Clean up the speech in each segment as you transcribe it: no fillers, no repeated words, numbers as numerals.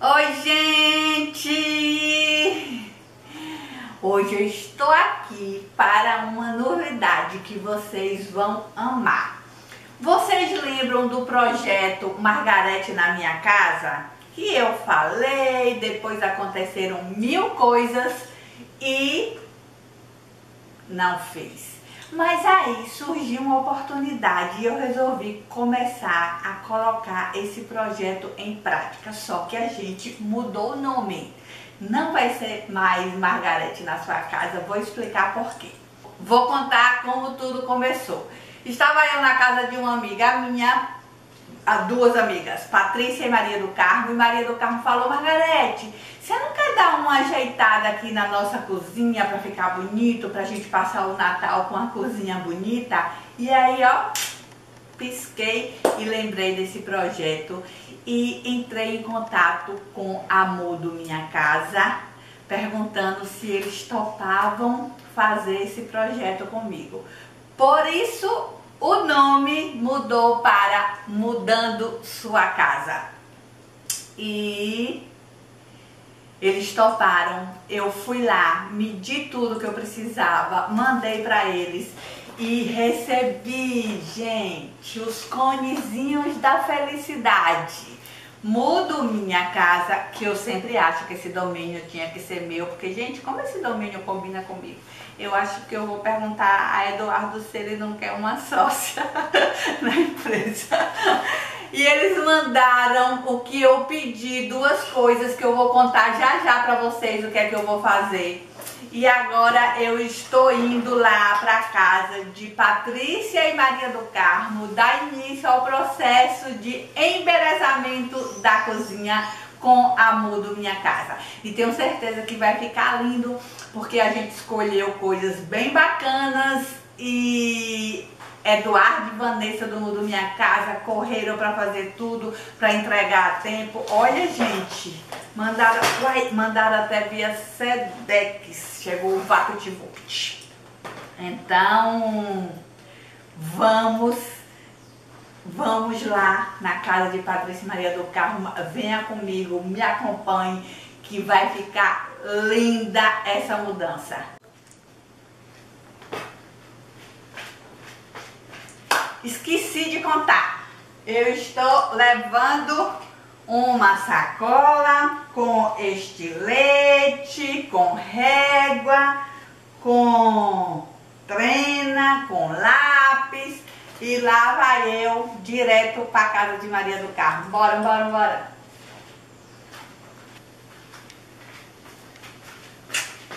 Oi, gente! Hoje eu estou aqui para uma novidade que vocês vão amar. Vocês lembram do projeto Margarete na Minha Casa? Que eu falei, depois aconteceram mil coisas e não fiz. Mas aí surgiu uma oportunidade e eu resolvi começar a colocar esse projeto em prática, só que a gente mudou o nome. Não vai ser mais Margarete na Sua Casa, vou explicar por quê. Vou contar como tudo começou. Estava eu na casa de uma amiga minha, duas amigas, Patrícia e Maria do Carmo, e Maria do Carmo falou: Margarete, você não quer dar uma ajeitada aqui na nossa cozinha para ficar bonito, pra gente passar o Natal com a cozinha bonita? E aí, ó, pisquei e lembrei desse projeto e entrei em contato com a Mudo Minha Casa, perguntando se eles topavam fazer esse projeto comigo. Por isso, o nome mudou para Mudando Sua Casa. E eles toparam. Eu fui lá, medi tudo que eu precisava, mandei para eles e recebi, gente, os conezinhos da felicidade. Mudo Minha Casa, que eu sempre acho que esse domínio tinha que ser meu, porque, gente, como esse domínio combina comigo? Eu acho que eu vou perguntar a Eduardo se ele não quer uma sócia na empresa. E eles mandaram o que eu pedi, duas coisas que eu vou contar já já pra vocês o que é que eu vou fazer. E agora eu estou indo lá pra casa de Patrícia e Maria do Carmo, dar início ao processo de embelezamento da cozinha com a Mudo Minha Casa. E tenho certeza que vai ficar lindo, porque a gente escolheu coisas bem bacanas e Eduardo e Vanessa do Mudo Minha Casa correram para fazer tudo, para entregar a tempo. Olha, gente, mandaram até via Sedex, chegou o vapt-vupt. Então, vamos lá na casa de Patrícia e Maria do Carmo, venha comigo, me acompanhe, que vai ficar linda essa mudança. Esqueci de contar, eu estou levando uma sacola com estilete, com régua, com trena, com lápis. E lá vai eu, direto pra casa de Maria do Carmo. Bora, bora, bora.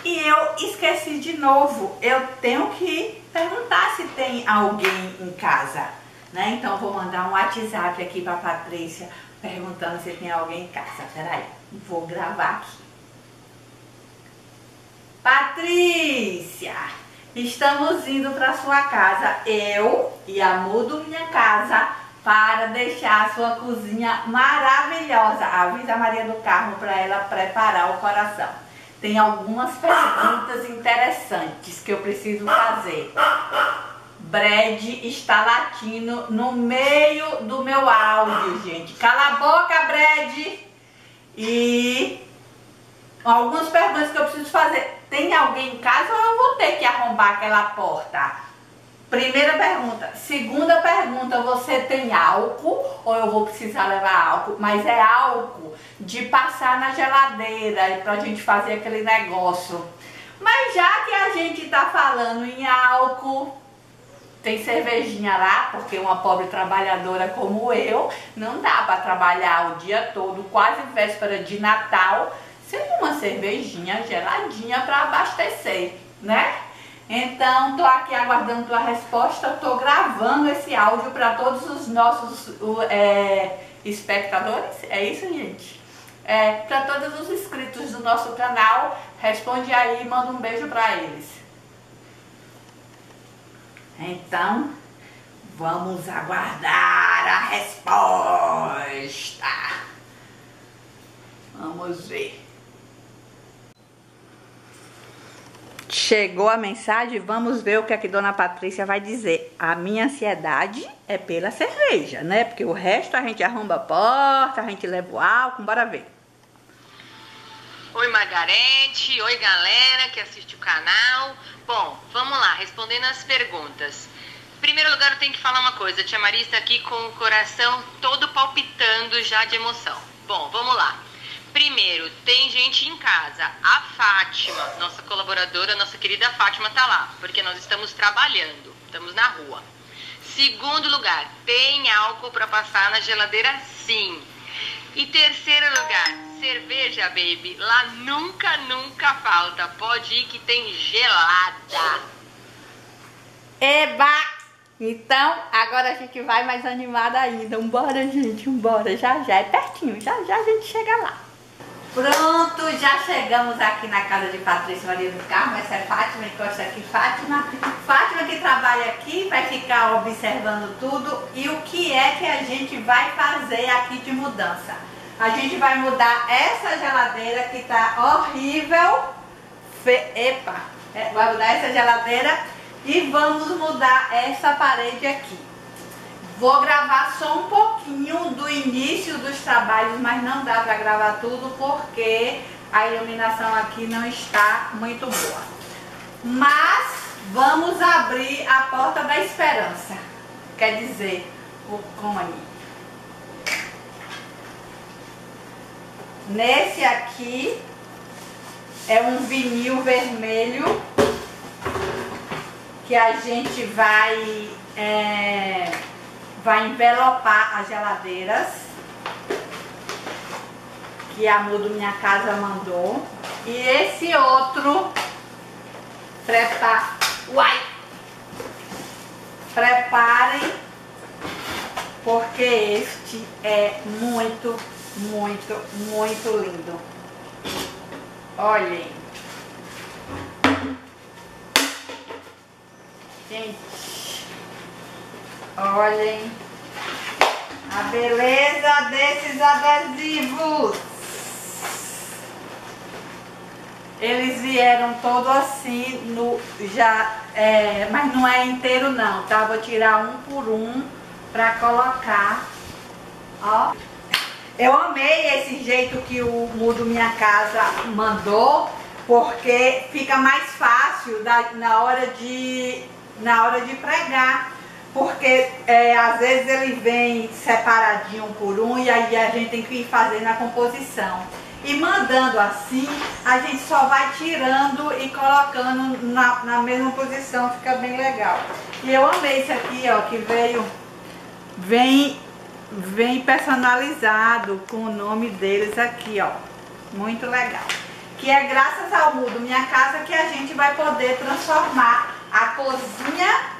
E eu esqueci de novo. Eu tenho que perguntar se tem alguém em casa, né? Então eu vou mandar um WhatsApp aqui pra Patrícia, perguntando se tem alguém em casa. Peraí, vou gravar aqui. Patrícia! Estamos indo para sua casa, eu e a Mudo Minha Casa, para deixar a sua cozinha maravilhosa. Avisa a Maria do Carmo para ela preparar o coração. Tem algumas perguntas interessantes que eu preciso fazer. Brad está latindo no meio do meu áudio, gente. Cala a boca, Brad! E algumas perguntas que eu preciso fazer. Tem alguém em casa ou eu vou ter que arrombar aquela porta? Primeira pergunta. Segunda pergunta, você tem álcool ou eu vou precisar levar álcool? Mas é álcool de passar na geladeira pra gente fazer aquele negócio. Mas já que a gente tá falando em álcool, tem cervejinha lá, porque uma pobre trabalhadora como eu, não dá pra trabalhar o dia todo, quase véspera de Natal, sem uma cervejinha geladinha para abastecer, né? Então, tô aqui aguardando tua resposta, tô gravando esse áudio para todos os nossos espectadores, é isso, gente? Para todos os inscritos do nosso canal, responde aí e manda um beijo para eles. Então, vamos aguardar a resposta. Vamos ver. Chegou a mensagem, vamos ver o que é que Dona Patrícia vai dizer. A minha ansiedade é pela cerveja, né? Porque o resto a gente arromba a porta, a gente leva o álcool, bora ver. Oi, Margarete. Oi, galera que assiste o canal. Bom, vamos lá, respondendo as perguntas. Em primeiro lugar, eu tenho que falar uma coisa. A tia Maria está aqui com o coração todo palpitando já de emoção. Bom, vamos lá. Primeiro, tem gente em casa. A Fátima, nossa colaboradora, nossa querida Fátima está lá, porque nós estamos trabalhando, estamos na rua. Segundo lugar, tem álcool para passar na geladeira, sim. E terceiro lugar, cerveja, baby, lá nunca, nunca falta. Pode ir que tem gelada. Eba! Então, agora a gente vai mais animada ainda. Vambora, gente, vambora. Já, já, é pertinho. Já, já a gente chega lá. Pronto, já chegamos aqui na casa de Patrícia, Maria do Carmo. Essa é Fátima, encosta aqui, Fátima. Fátima que trabalha aqui, vai ficar observando tudo. E o que é que a gente vai fazer aqui de mudança? A gente vai mudar essa geladeira que tá horrível. Epa! Vai mudar essa geladeira e vamos mudar essa parede aqui. Vou gravar só um pouquinho do início dos trabalhos, mas não dá para gravar tudo porque a iluminação aqui não está muito boa. Mas vamos abrir a porta da esperança, quer dizer, o cone. Nesse aqui é um vinil vermelho que a gente vai... vai envelopar as geladeiras que a Mudo Minha Casa mandou. E esse outro preparem, porque este é muito, muito, muito lindo. Olhem, gente. Olhem a beleza desses adesivos. Eles vieram todo assim, mas não é inteiro não, tá? Vou tirar um por um pra colocar. Ó, eu amei esse jeito que o Mudo Minha Casa mandou, porque fica mais fácil na hora de pregar. Porque às vezes ele vem separadinho um por um e aí a gente tem que ir fazendo a composição. E mandando assim, a gente só vai tirando e colocando na mesma posição, fica bem legal. E eu amei isso aqui, ó, que vem personalizado com o nome deles aqui, ó. Muito legal. Que é graças ao Mudo Minha Casa que a gente vai poder transformar a cozinha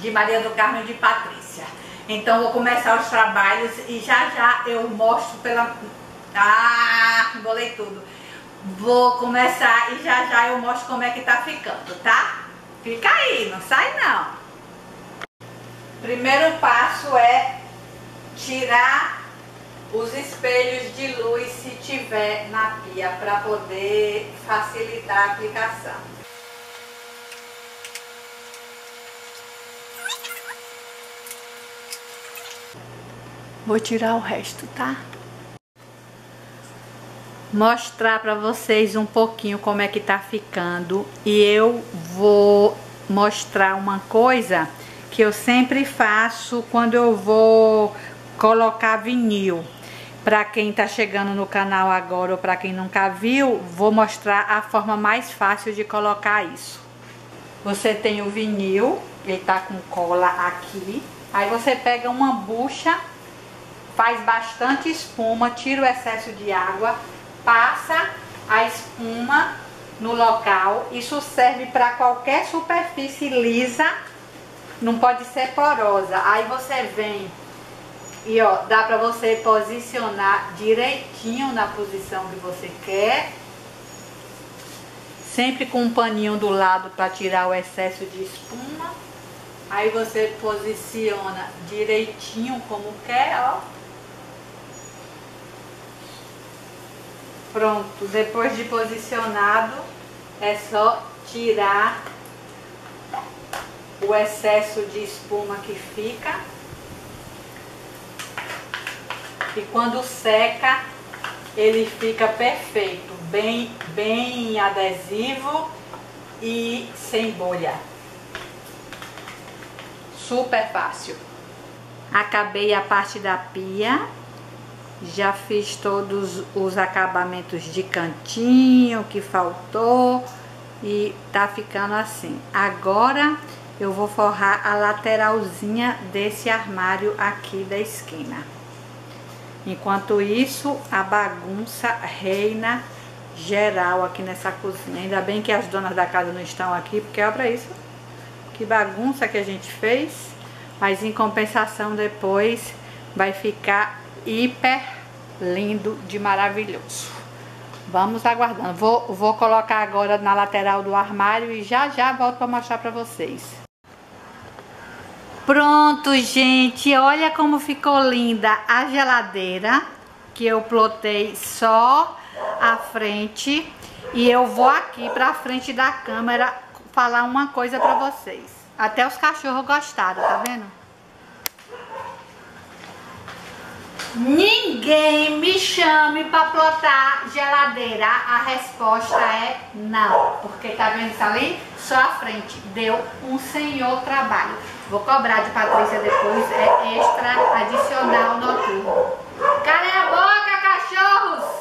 de Maria do Carmo e de Patrícia. Então vou começar os trabalhos e já já eu mostro pela... Ah, embolei tudo. Vou começar e já já eu mostro como é que tá ficando, tá? Fica aí, não sai não. Primeiro passo é tirar os espelhos de luz se tiver na pia para poder facilitar a aplicação. Vou tirar o resto, tá? Mostrar pra vocês um pouquinho como é que tá ficando. E eu vou mostrar uma coisa que eu sempre faço quando eu vou colocar vinil. Pra quem tá chegando no canal agora ou pra quem nunca viu, vou mostrar a forma mais fácil de colocar isso. Você tem o vinil, ele tá com cola aqui. Aí você pega uma bucha, faz bastante espuma, tira o excesso de água, passa a espuma no local. Isso serve para qualquer superfície lisa, não pode ser porosa. Aí você vem e ó, dá para você posicionar direitinho na posição que você quer. Sempre com um paninho do lado para tirar o excesso de espuma. Aí você posiciona direitinho como quer, ó. Pronto, depois de posicionado, é só tirar o excesso de espuma que fica. E quando seca, ele fica perfeito, bem adesivo e sem bolha. Super fácil. Acabei a parte da pia, já fiz todos os acabamentos de cantinho que faltou e tá ficando assim. Agora eu vou forrar a lateralzinha desse armário aqui da esquina. Enquanto isso, a bagunça reina geral aqui nessa cozinha. Ainda bem que as donas da casa não estão aqui, porque olha pra isso, que bagunça que a gente fez. Mas em compensação, depois vai ficar hiper lindo de maravilhoso. Vamos aguardando. Vou colocar agora na lateral do armário e já volto para mostrar para vocês. Pronto, gente. Olha como ficou linda a geladeira, que eu plotei só a frente. E eu vou aqui para frente da câmera falar uma coisa para vocês. Até os cachorros gostaram, tá vendo? Ninguém me chame pra plotar geladeira. A resposta é não. Porque tá vendo isso ali? Só a frente. Deu um senhor trabalho. Vou cobrar de Patrícia depois. É extra adicional noturno. Calem a boca, cachorros!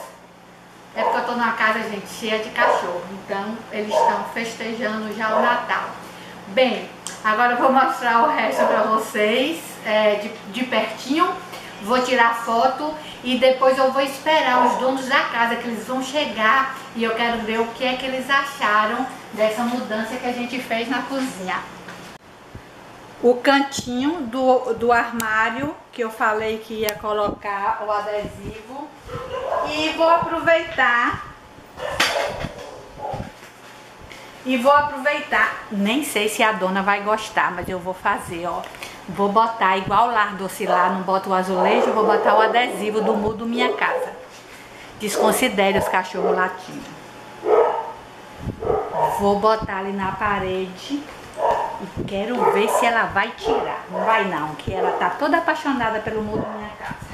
É porque eu tô numa casa, gente, cheia de cachorro. Então, eles estão festejando já o Natal. Bem, agora eu vou mostrar o resto pra vocês de pertinho. Vou tirar foto e depois eu vou esperar os donos da casa, que eles vão chegar, e eu quero ver o que é que eles acharam dessa mudança que a gente fez na cozinha. O cantinho do armário, que eu falei que ia colocar o adesivo. E vou aproveitar, nem sei se a dona vai gostar, mas eu vou fazer, ó. Vou botar igual lá, doce lá, não boto o azulejo, vou botar o adesivo do Mudo Minha Casa. Desconsidere os cachorros latindo. Vou botar ali na parede e quero ver se ela vai tirar. Não vai não, que ela tá toda apaixonada pelo Mudo Minha Casa.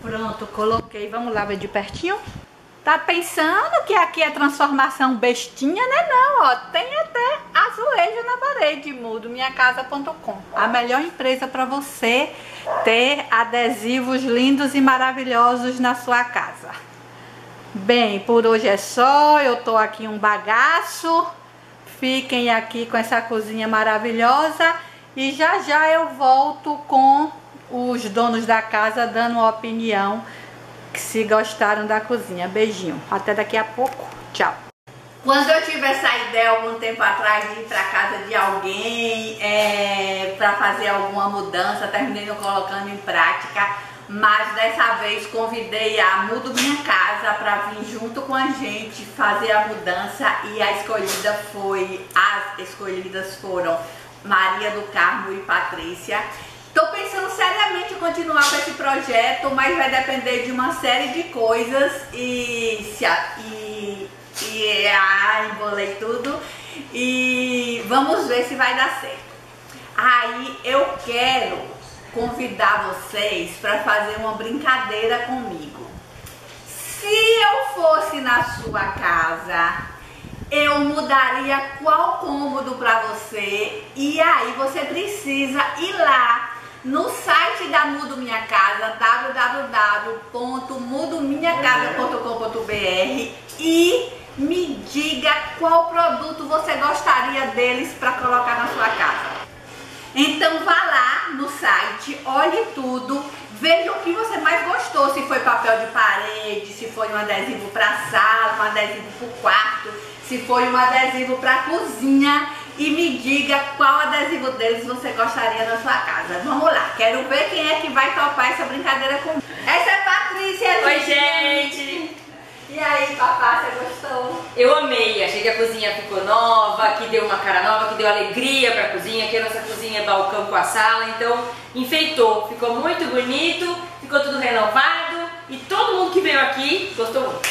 Pronto, coloquei. Vamos lá ver de pertinho. Tá pensando que aqui é transformação bestinha, né? Não, ó. Tem até azulejo na parede. Mudo Minha Casa.com. A melhor empresa para você ter adesivos lindos e maravilhosos na sua casa. Bem, por hoje é só. Eu tô aqui um bagaço. Fiquem aqui com essa cozinha maravilhosa. E já eu volto com os donos da casa dando uma opinião, que se gostaram da cozinha. Beijinho, até daqui a pouco, tchau. Quando eu tive essa ideia algum tempo atrás de ir para casa de alguém para fazer alguma mudança, terminei não colocando em prática, mas dessa vez convidei a Mudo Minha Casa para vir junto com a gente fazer a mudança, e as escolhidas foram Maria do Carmo e Patrícia. Tô pensando seriamente em continuar com esse projeto, mas vai depender de uma série de coisas embolei tudo e vamos ver se vai dar certo. Aí eu quero convidar vocês para fazer uma brincadeira comigo. Se eu fosse na sua casa, eu mudaria qual cômodo para você, e aí você precisa ir lá no site da Mudo Minha Casa, www.mudominhacasa.com.br, e me diga qual produto você gostaria deles para colocar na sua casa. Então vá lá no site, olhe tudo, veja o que você mais gostou, se foi papel de parede, se foi um adesivo para sala, um adesivo para o quarto, se foi um adesivo para a cozinha. E me diga qual adesivo deles você gostaria na sua casa. Vamos lá, quero ver quem é que vai topar essa brincadeira comigo. Essa é a Patrícia. Oi, gente! E aí, papá, você gostou? Eu amei, achei que a cozinha ficou nova, que deu uma cara nova, que deu alegria pra cozinha, que a nossa cozinha é balcão com a sala, então enfeitou, ficou muito bonito, ficou tudo renovado. meu aqui, gostou muito.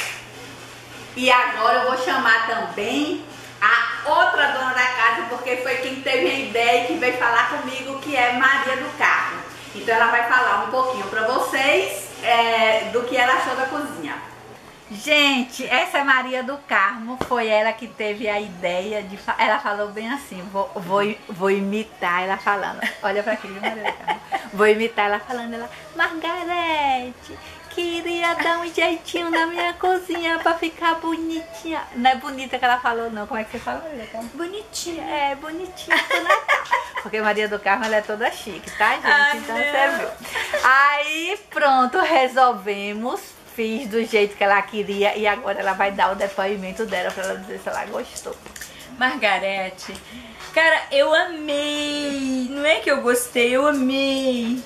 E agora eu vou chamar também a outra dona da casa, porque foi quem teve a ideia e que veio falar comigo, que é Maria do Carmo. Então ela vai falar um pouquinho pra vocês do que ela achou da cozinha. Gente, essa Maria do Carmo foi ela que teve a ideia de... Ela falou bem assim, vou imitar ela falando. Olha pra aqui, Maria do Carmo. Vou imitar ela falando, ela... Margarete, queria dar um jeitinho na minha cozinha pra ficar bonitinha. Não é bonita que ela falou, não. Como é que você fala? Bonitinha. É, bonitinha. Porque Maria do Carmo, ela é toda chique, tá, gente? Ai, então você viu. Aí, pronto, resolvemos. Fiz do jeito que ela queria e agora ela vai dar o depoimento dela pra ela dizer se ela gostou. Margarete, cara, eu amei. Não é que eu gostei, eu amei.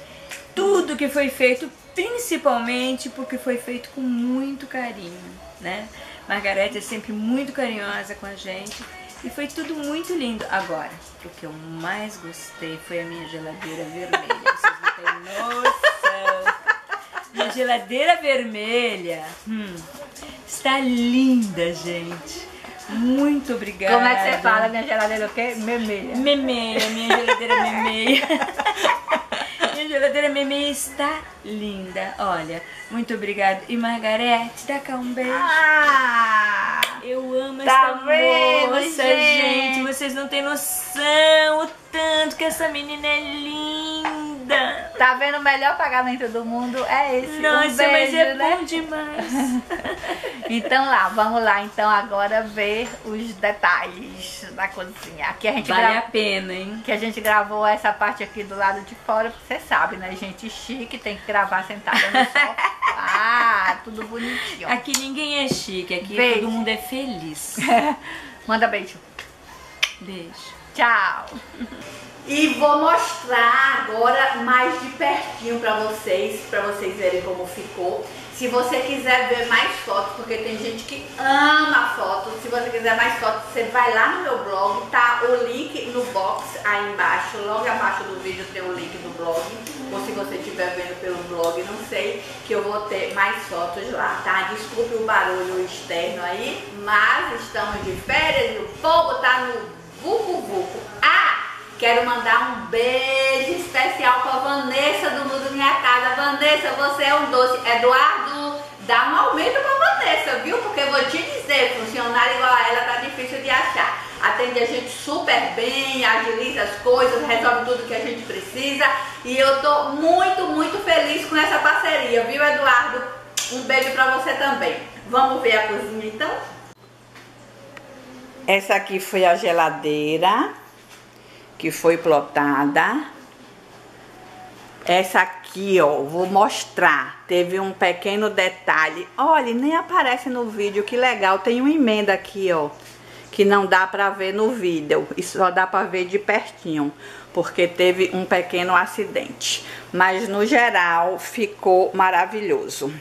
Tudo que foi feito, principalmente porque foi feito com muito carinho, né? Margarete é sempre muito carinhosa com a gente e foi tudo muito lindo. Agora, o que eu mais gostei foi a minha geladeira vermelha. Vocês não têm noção. Minha geladeira vermelha está linda, gente. Muito obrigada. Como é que você fala? Minha geladeira o quê? Memeia. Memeia, minha geladeira memeia. Minha geladeira memeia está linda. Olha, muito obrigada. E Margarete, dá cá um beijo. Ah, eu amo essa moça, gente. Vocês não têm noção o tanto que essa menina é linda. Tá vendo? O melhor pagamento do mundo é esse. Nossa, um beijo, mas é bom demais. Então lá, vamos lá então agora ver os detalhes da cozinha. Aqui a gente vale a pena, hein? Que a gente gravou essa parte aqui do lado de fora, porque você sabe, né? Gente chique tem que gravar sentada no sol. Ah, tudo bonitinho. Aqui ninguém é chique, aqui beijo. Todo mundo é feliz. Manda beijo. Beijo. Tchau. E vou mostrar agora mais de pertinho pra vocês verem como ficou. Se você quiser ver mais fotos, porque tem gente que ama fotos, se você quiser mais fotos, você vai lá no meu blog, tá o link no box aí embaixo, logo abaixo do vídeo tem o link do blog, ou se você estiver vendo pelo blog, não sei, que eu vou ter mais fotos lá, tá? Desculpe o barulho externo aí, mas estamos de férias e o povo tá no vucu vucu. Ah! Quero mandar um beijo especial para a Vanessa do Mudo Minha Casa. Vanessa, você é um doce. Eduardo, dá um aumento para Vanessa, viu? Porque eu vou te dizer, funcionário igual a ela tá difícil de achar. Atende a gente super bem, agiliza as coisas, resolve tudo que a gente precisa. E eu tô muito, muito feliz com essa parceria, viu, Eduardo? Um beijo para você também. Vamos ver a cozinha, então? Essa aqui foi a geladeira que foi plotada. Essa aqui, ó, vou mostrar. Teve um pequeno detalhe. Olha, nem aparece no vídeo, que legal. Tem uma emenda aqui, ó, que não dá pra ver no vídeo. Isso só dá pra ver de pertinho, porque teve um pequeno acidente. Mas no geral, ficou maravilhoso.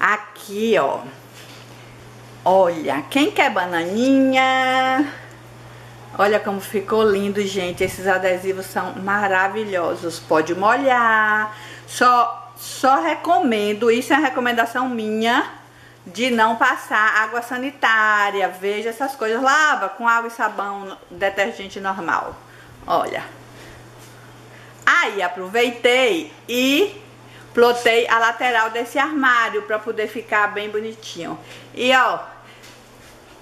Aqui, ó. Olha, quem quer bananinha? Olha como ficou lindo, gente. Esses adesivos são maravilhosos. Pode molhar. Só recomendo, isso é uma recomendação minha, de não passar água sanitária. Veja essas coisas. Lava com água e sabão, detergente normal. Olha. Aí aproveitei e plotei a lateral desse armário para poder ficar bem bonitinho. E ó...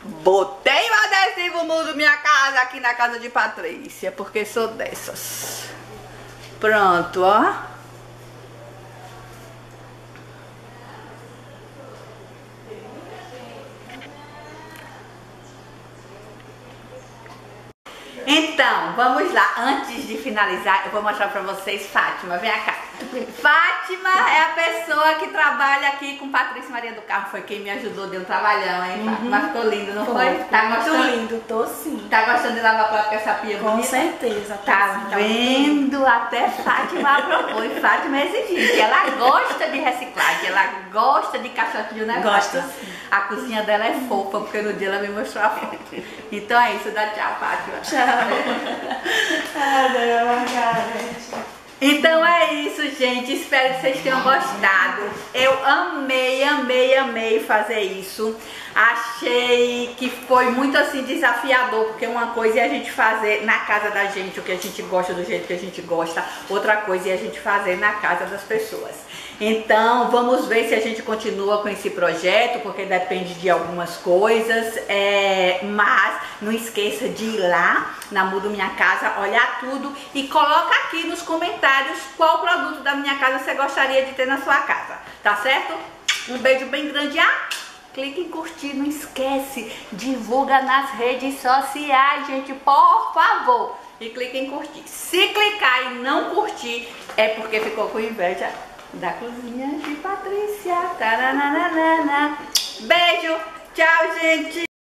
Botei o adesivo Mudo Minha Casa aqui na casa de Patrícia, porque sou dessas. Pronto, ó. Então, vamos lá. Antes de finalizar, eu vou mostrar pra vocês Fátima. Vem cá. Fátima é a pessoa que trabalha aqui com Patrícia. Maria do Carmo foi quem me ajudou, deu um trabalhão, hein? Mas ficou lindo, não foi? Tá gostando? Muito lindo, tô sim. Tá gostando de lavar prato com essa pia bonita? Com certeza. Tá vendo? Tá até Fátima aprovou. E Fátima é exigente. Ela gosta de reciclagem, ela gosta de caixotinho, né? Gosta. Sim. A cozinha dela é fofa, porque no dia ela me mostrou a foto. Então é isso, dá tchau, Fátima. Tchau. Ai, Deus, Margarete. Então é isso, gente. Espero que vocês tenham gostado. Eu amei fazer isso. Achei que foi muito assim desafiador, porque uma coisa é a gente fazer na casa da gente o que a gente gosta, do jeito que a gente gosta. Outra coisa é a gente fazer na casa das pessoas. Então vamos ver se a gente continua com esse projeto, porque depende de algumas coisas, mas não esqueça de ir lá na Mudo Minha Casa, olhar tudo e coloca aqui nos comentários qual produto da Minha Casa você gostaria de ter na sua casa, tá certo? Um beijo bem grande, clique em curtir, não esquece, divulga nas redes sociais, gente, por favor, e clique em curtir. Se clicar e não curtir, é porque ficou com inveja da cozinha de Patrícia. Taranana. Beijo, tchau, gente!